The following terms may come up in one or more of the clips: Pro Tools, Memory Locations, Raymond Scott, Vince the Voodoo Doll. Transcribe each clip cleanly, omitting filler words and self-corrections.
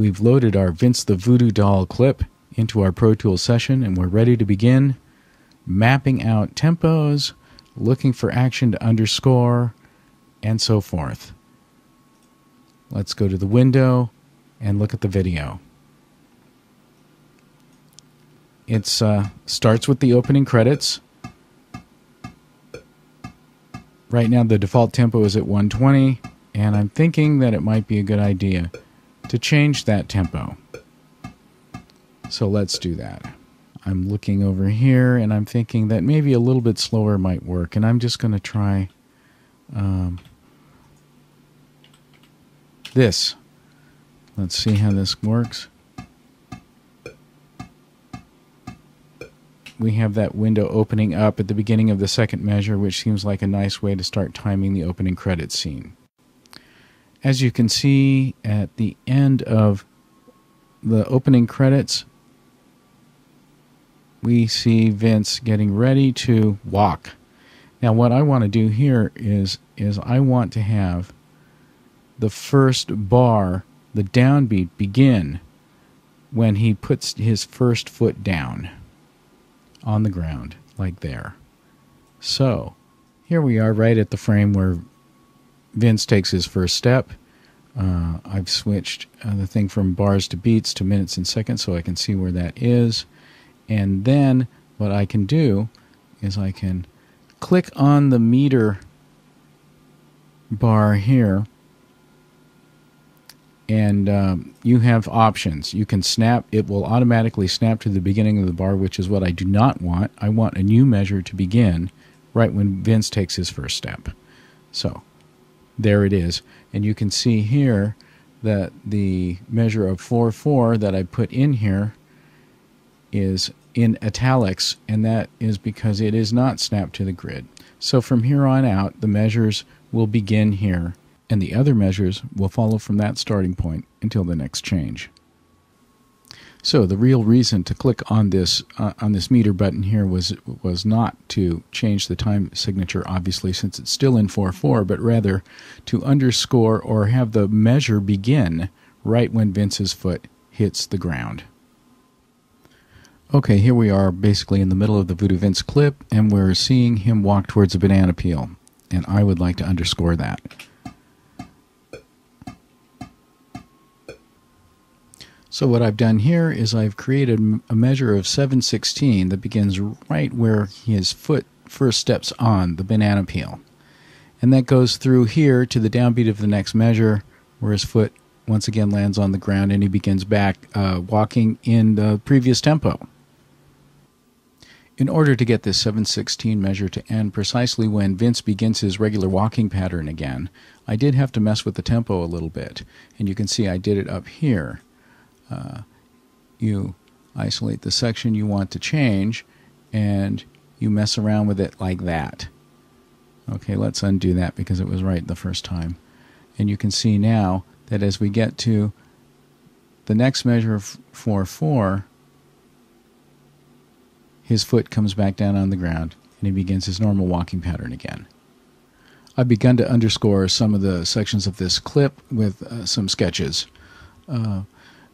We've loaded our Vince the Voodoo Doll clip into our Pro Tools session, and we're ready to begin mapping out tempos, looking for action to underscore, and so forth. Let's go to the window and look at the video. It starts with the opening credits. Right now the default tempo is at 120, and I'm thinking that it might be a good idea to change that tempo. So let's do that. I'm looking over here, and I'm thinking that maybe a little bit slower might work, and I'm just going to try this. Let's see how this works. We have that window opening up at the beginning of the second measure, which seems like a nice way to start timing the opening credits scene. As you can see, at the end of the opening credits, we see Vince getting ready to walk. Now what I want to do here is I want to have the first bar, the downbeat, begin when he puts his first foot down on the ground, like there. So here we are right at the frame where Vince takes his first step. I've switched the thing from bars to beats to minutes and seconds so I can see where that is. And then what I can do is I can click on the meter bar here, and you have options. You can snap. It will automatically snap to the beginning of the bar, which is what I do not want. I want a new measure to begin right when Vince takes his first step. So there it is. And you can see here that the measure of 4/4 that I put in here is in italics, and that is because it is not snapped to the grid. So from here on out, the measures will begin here, and the other measures will follow from that starting point until the next change. So the real reason to click on this meter button here was not to change the time signature, obviously, since it's still in 4/4, but rather to underscore or have the measure begin right when Vince's foot hits the ground. Okay, here we are basically in the middle of the Voodoo Vince clip, and we're seeing him walk towards a banana peel, and I would like to underscore that. So what I've done here is I've created a measure of 7/16 that begins right where his foot first steps on the banana peel. And that goes through here to the downbeat of the next measure, where his foot once again lands on the ground and he begins back walking in the previous tempo. In order to get this 7/16 measure to end precisely when Vince begins his regular walking pattern again, I did have to mess with the tempo a little bit. And you can see I did it up here. You isolate the section you want to change, and you mess around with it like that. Okay, let's undo that because it was right the first time. And you can see now that as we get to the next measure of 4/4, his foot comes back down on the ground, and he begins his normal walking pattern again. I've begun to underscore some of the sections of this clip with some sketches.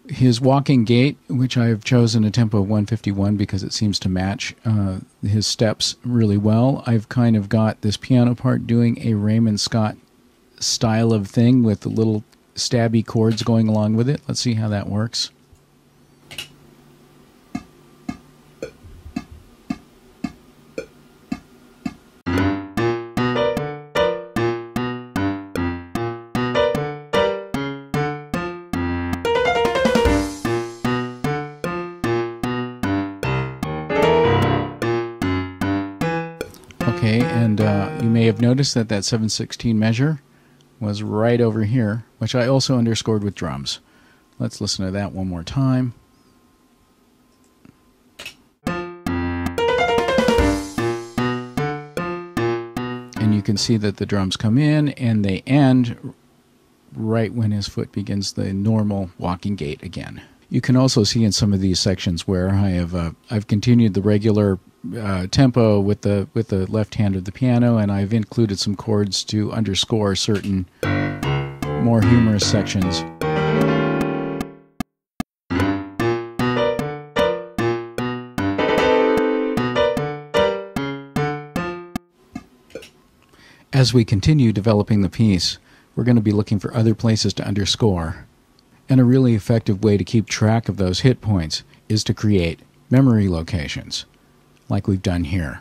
His walking gait, which I have chosen a tempo of 151 because it seems to match his steps really well. I've kind of got this piano part doing a Raymond Scott style of thing with the little stabby chords going along with it. Let's see how that works. Okay, and you may have noticed that that 7/16 measure was right over here, which I also underscored with drums. Let's listen to that one more time. And you can see that the drums come in and they end right when his foot begins the normal walking gait again. You can also see in some of these sections where I have I've continued the regular tempo with the left hand of the piano, and I've included some chords to underscore certain more humorous sections. As we continue developing the piece, we're going to be looking for other places to underscore. And a really effective way to keep track of those hit points is to create memory locations, like we've done here.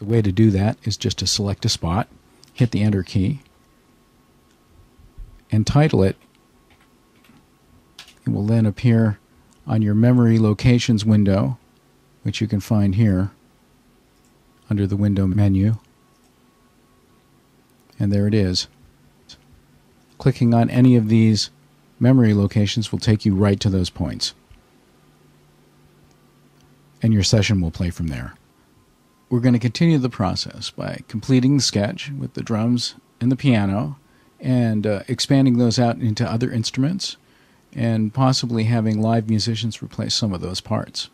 The way to do that is just to select a spot, hit the Enter key, and title it. It will then appear on your memory locations window, which you can find here under the window menu. And there it is. Clicking on any of these memory locations will take you right to those points. And your session will play from there. We're going to continue the process by completing the sketch with the drums and the piano and expanding those out into other instruments and possibly having live musicians replace some of those parts.